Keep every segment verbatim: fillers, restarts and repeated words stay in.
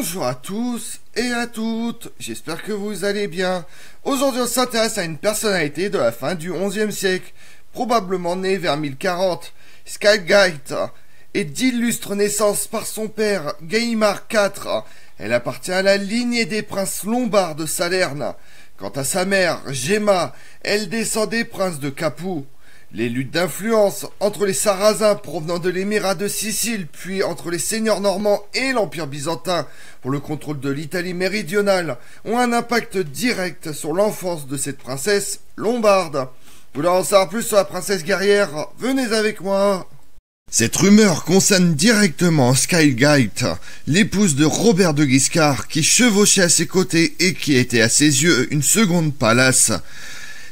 Bonjour à tous et à toutes, j'espère que vous allez bien. Aujourd'hui on s'intéresse à une personnalité de la fin du onzième siècle, probablement née vers mille quarante. Sykelgaite est d'illustre naissance par son père Guaimar quatre. Elle appartient à la lignée des princes lombards de Salerne. Quant à sa mère, Gemma, elle descend des princes de Capoue. Les luttes d'influence entre les Sarrasins provenant de l'émirat de Sicile, puis entre les seigneurs normands et l'Empire byzantin pour le contrôle de l'Italie méridionale, ont un impact direct sur l'enfance de cette princesse lombarde. Voulant en savoir plus sur la princesse guerrière, venez avec moi. Cette rumeur concerne directement Sykelgaite, l'épouse de Robert de Guiscard, qui chevauchait à ses côtés et qui était à ses yeux une seconde Pallas,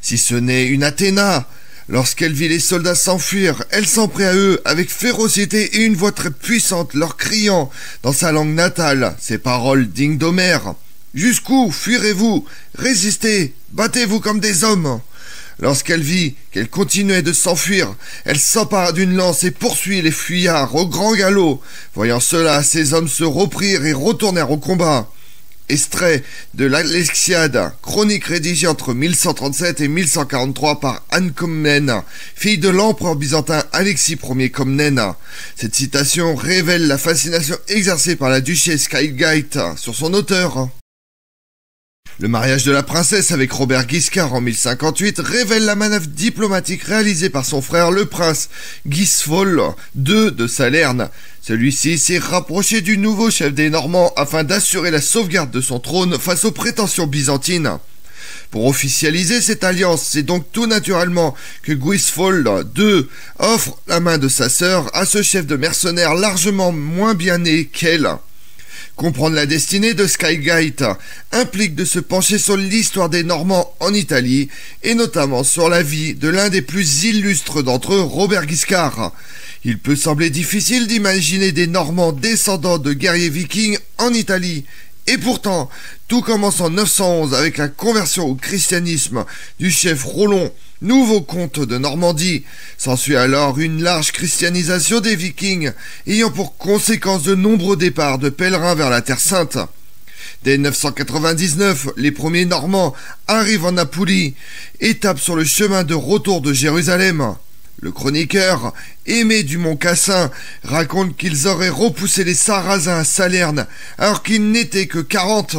si ce n'est une Athéna. Lorsqu'elle vit les soldats s'enfuir, elle s'en prit à eux avec férocité et une voix très puissante, leur criant dans sa langue natale ces paroles dignes d'Homère. « Jusqu'où fuirez-vous? Résistez! Battez-vous comme des hommes !» Lorsqu'elle vit qu'elle continuait de s'enfuir, elle s'empara d'une lance et poursuit les fuyards au grand galop. Voyant cela, ces hommes se reprirent et retournèrent au combat. Extrait de l'Alexiade, chronique rédigée entre mille cent trente-sept et mille cent quarante-trois par Anne Comnène, fille de l'empereur byzantin Alexis Premier Comnène. Cette citation révèle la fascination exercée par la duchesse Sykelgaite sur son auteur. Le mariage de la princesse avec Robert Guiscard en mille cinquante-huit révèle la manœuvre diplomatique réalisée par son frère le prince Gisulf deux de Salerne. Celui-ci s'est rapproché du nouveau chef des Normands afin d'assurer la sauvegarde de son trône face aux prétentions byzantines. Pour officialiser cette alliance, c'est donc tout naturellement que Gisulf deux offre la main de sa sœur à ce chef de mercenaires largement moins bien né qu'elle. Comprendre la destinée de Sykelgaite implique de se pencher sur l'histoire des Normands en Italie et notamment sur la vie de l'un des plus illustres d'entre eux, Robert Guiscard. Il peut sembler difficile d'imaginer des Normands descendants de guerriers vikings en Italie. Et pourtant, tout commence en neuf cent onze avec la conversion au christianisme du chef Rollon, nouveau comte de Normandie. S'ensuit alors une large christianisation des Vikings, ayant pour conséquence de nombreux départs de pèlerins vers la Terre Sainte. Dès neuf cent quatre-vingt-dix-neuf, les premiers Normands arrivent en Apulie, étape sur le chemin de retour de Jérusalem. Le chroniqueur, Aimé du Mont-Cassin, raconte qu'ils auraient repoussé les Sarrasins à Salerne alors qu'ils n'étaient que quarante.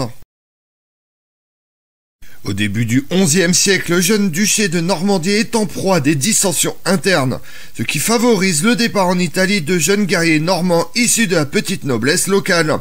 Au début du onzième siècle, le jeune duché de Normandie est en proie à des dissensions internes, ce qui favorise le départ en Italie de jeunes guerriers normands issus de la petite noblesse locale.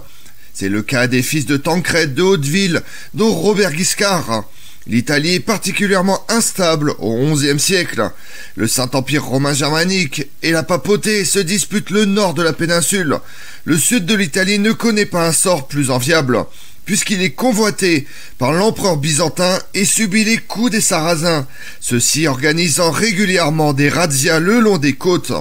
C'est le cas des fils de Tancrède de Hauteville, dont Robert Guiscard. L'Italie est particulièrement instable au onzième siècle. Le Saint-Empire romain germanique et la papauté se disputent le nord de la péninsule. Le sud de l'Italie ne connaît pas un sort plus enviable, puisqu'il est convoité par l'empereur byzantin et subit les coups des Sarrasins, ceux-ci organisant régulièrement des razzias le long des côtes.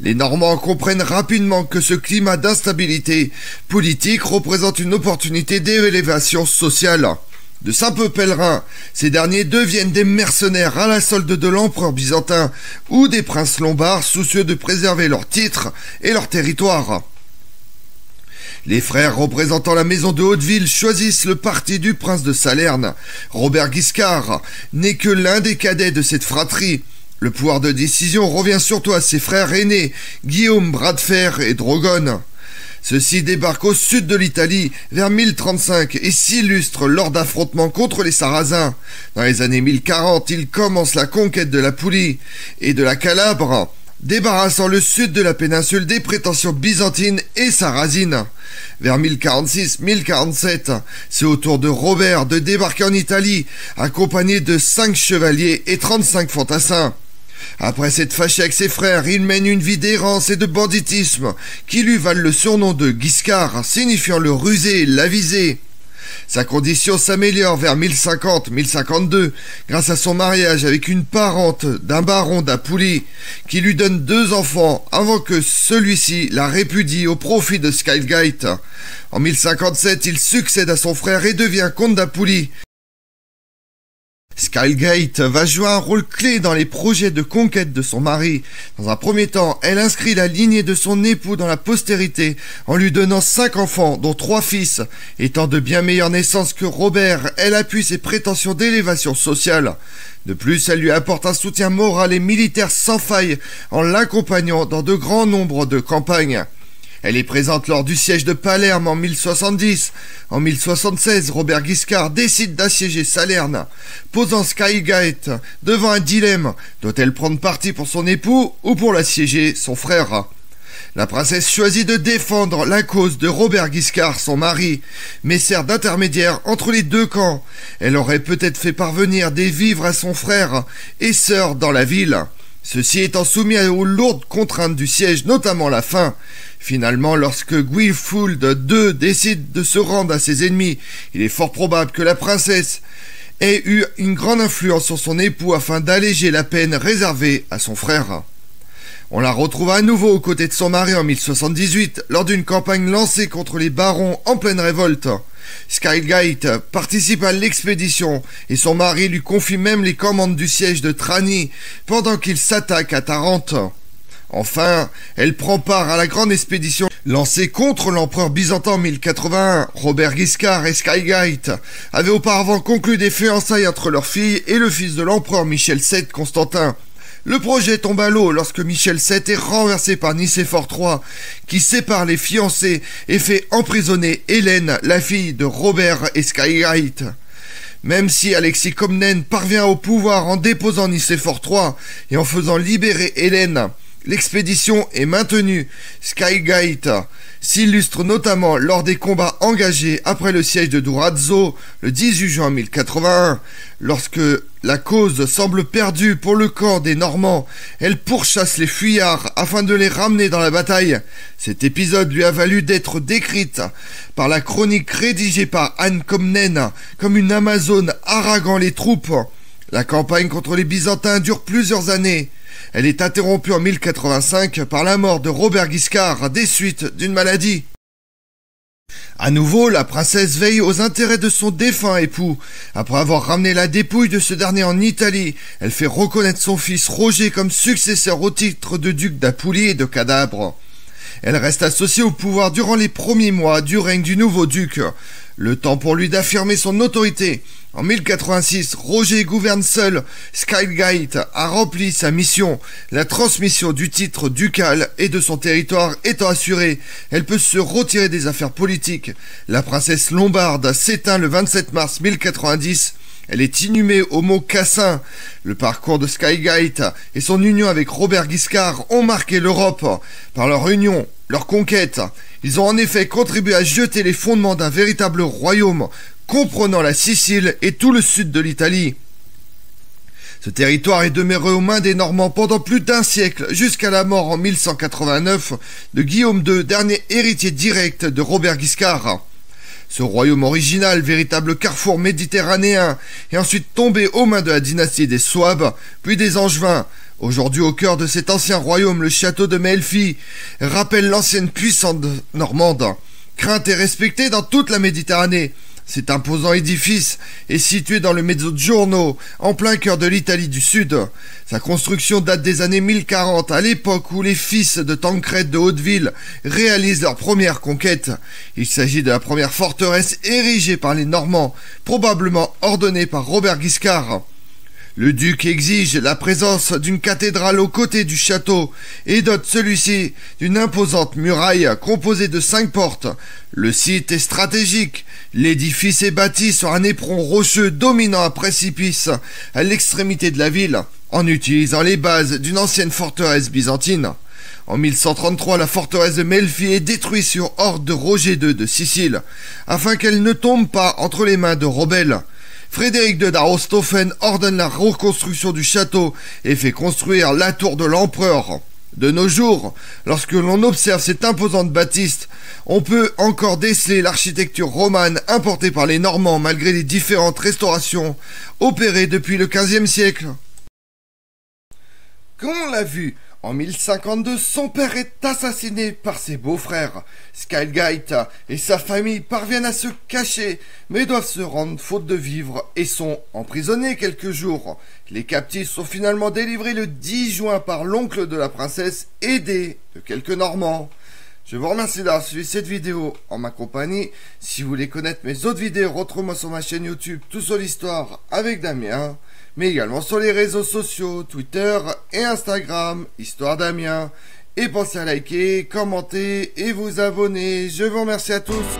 Les Normands comprennent rapidement que ce climat d'instabilité politique représente une opportunité d'élévation sociale. De simples pèlerins, ces derniers deviennent des mercenaires à la solde de l'empereur byzantin ou des princes lombards soucieux de préserver leurs titres et leur territoire. Les frères représentant la maison de Hauteville choisissent le parti du prince de Salerne. Robert Guiscard n'est que l'un des cadets de cette fratrie. Le pouvoir de décision revient surtout à ses frères aînés, Guillaume Bras de Fer et Drogon. Ceux-ci débarquent au sud de l'Italie vers mille trente-cinq et s'illustrent lors d'affrontements contre les Sarrasins. Dans les années mille quarante, ils commencent la conquête de la Apulie et de la Calabre, débarrassant le sud de la péninsule des prétentions byzantines et sarrasines. Vers mille quarante-six mille quarante-sept, c'est au tour de Robert de débarquer en Italie, accompagné de cinq chevaliers et trente-cinq fantassins. Après s'être fâché avec ses frères, il mène une vie d'errance et de banditisme qui lui valent le surnom de Guiscard, signifiant le rusé, l'avisé. Sa condition s'améliore vers mille cinquante mille cinquante-deux grâce à son mariage avec une parente d'un baron d'Apulie qui lui donne deux enfants avant que celui-ci la répudie au profit de Sykelgaite. En mille cinquante-sept, il succède à son frère et devient comte d'Apulie. Sykelgaite va jouer un rôle clé dans les projets de conquête de son mari. Dans un premier temps, elle inscrit la lignée de son époux dans la postérité en lui donnant cinq enfants, dont trois fils. Étant de bien meilleure naissance que Robert, elle appuie ses prétentions d'élévation sociale. De plus, elle lui apporte un soutien moral et militaire sans faille en l'accompagnant dans de grands nombres de campagnes. Elle est présente lors du siège de Palerme en mille soixante-dix. En mille soixante-seize, Robert Guiscard décide d'assiéger Salerne, posant Sykelgaite devant un dilemme. Doit-elle prendre parti pour son époux ou pour l'assiéger son frère? La princesse choisit de défendre la cause de Robert Guiscard, son mari, mais sert d'intermédiaire entre les deux camps. Elle aurait peut-être fait parvenir des vivres à son frère et sœur dans la ville. Ceci étant soumis aux lourdes contraintes du siège, notamment la faim. Finalement, lorsque Guillaume deux décide de se rendre à ses ennemis, il est fort probable que la princesse ait eu une grande influence sur son époux afin d'alléger la peine réservée à son frère. On la retrouve à nouveau aux côtés de son mari en mille soixante-dix-huit lors d'une campagne lancée contre les barons en pleine révolte. Sykelgaite participe à l'expédition et son mari lui confie même les commandes du siège de Trani pendant qu'il s'attaque à Tarente. Enfin, elle prend part à la grande expédition lancée contre l'empereur byzantin en mille quatre-vingt-un. Robert Guiscard et Sykelgaite avaient auparavant conclu des fiançailles entre leur fille et le fils de l'empereur Michel sept Constantin. Le projet tombe à l'eau lorsque Michel sept est renversé par Nicéphore trois, qui sépare les fiancés et fait emprisonner Hélène, la fille de Robert et Sykelgaite. Même si Alexis Comnène parvient au pouvoir en déposant Nicéphore trois et en faisant libérer Hélène, l'expédition est maintenue. Sykelgaite s'illustre notamment lors des combats engagés après le siège de Durazzo le dix-huit juin mille quatre-vingt-un. Lorsque la cause semble perdue pour le camp des Normands, elle pourchasse les fuyards afin de les ramener dans la bataille. Cet épisode lui a valu d'être décrite par la chronique rédigée par Anne Comnène comme une Amazone haranguant les troupes. La campagne contre les Byzantins dure plusieurs années. Elle est interrompue en mille quatre-vingt-cinq par la mort de Robert Guiscard des suites d'une maladie. À nouveau, la princesse veille aux intérêts de son défunt époux. Après avoir ramené la dépouille de ce dernier en Italie, elle fait reconnaître son fils Roger comme successeur au titre de duc d'Apulie et de Cadabre. Elle reste associée au pouvoir durant les premiers mois du règne du nouveau duc. Le temps pour lui d'affirmer son autorité. En mille quatre-vingt-six, Roger gouverne seul. Sykelgaite a rempli sa mission. La transmission du titre ducal et de son territoire étant assurée, elle peut se retirer des affaires politiques. La princesse lombarde s'éteint le vingt-sept mars mille quatre-vingt-dix. Elle est inhumée au Mont Cassin. Le parcours de Sykelgaite et son union avec Robert Guiscard ont marqué l'Europe. Par leur union, leur conquête, ils ont en effet contribué à jeter les fondements d'un véritable royaume, comprenant la Sicile et tout le sud de l'Italie. Ce territoire est demeuré aux mains des Normands pendant plus d'un siècle, jusqu'à la mort en mille cent quatre-vingt-neuf de Guillaume deux, dernier héritier direct de Robert Guiscard. Ce royaume original, véritable carrefour méditerranéen, est ensuite tombé aux mains de la dynastie des Souabes, puis des Angevins. Aujourd'hui, au cœur de cet ancien royaume, le château de Melfi rappelle l'ancienne puissante normande, crainte et respectée dans toute la Méditerranée. Cet imposant édifice est situé dans le Mezzogiorno, en plein cœur de l'Italie du Sud. Sa construction date des années mille quarante, à l'époque où les fils de Tancrède de Hauteville réalisent leur première conquête. Il s'agit de la première forteresse érigée par les Normands, probablement ordonnée par Robert Guiscard. Le duc exige la présence d'une cathédrale aux côtés du château et dote celui-ci d'une imposante muraille composée de cinq portes. Le site est stratégique. L'édifice est bâti sur un éperon rocheux dominant un précipice à l'extrémité de la ville, en utilisant les bases d'une ancienne forteresse byzantine. En mille cent trente-trois, la forteresse de Melfi est détruite sur ordre de Roger deux de Sicile, afin qu'elle ne tombe pas entre les mains de rebelles. Frédéric deux d'Arostophen ordonne la reconstruction du château et fait construire la tour de l'empereur. De nos jours, lorsque l'on observe cette imposante bâtisse, on peut encore déceler l'architecture romane importée par les Normands malgré les différentes restaurations opérées depuis le quinzième siècle. Comme on l'a vu, En mille cinquante-deux, son père est assassiné par ses beaux-frères. Sykelgaite et sa famille parviennent à se cacher, mais doivent se rendre faute de vivres et sont emprisonnés quelques jours. Les captifs sont finalement délivrés le dix juin par l'oncle de la princesse, aidé de quelques Normands. Je vous remercie d'avoir suivi cette vidéo en ma compagnie. Si vous voulez connaître mes autres vidéos, retrouvez-moi sur ma chaîne YouTube Tout sur l'Histoire avec Damien, mais également sur les réseaux sociaux, Twitter et Instagram, Histoire Damien. Et pensez à liker, commenter et vous abonner. Je vous remercie à tous.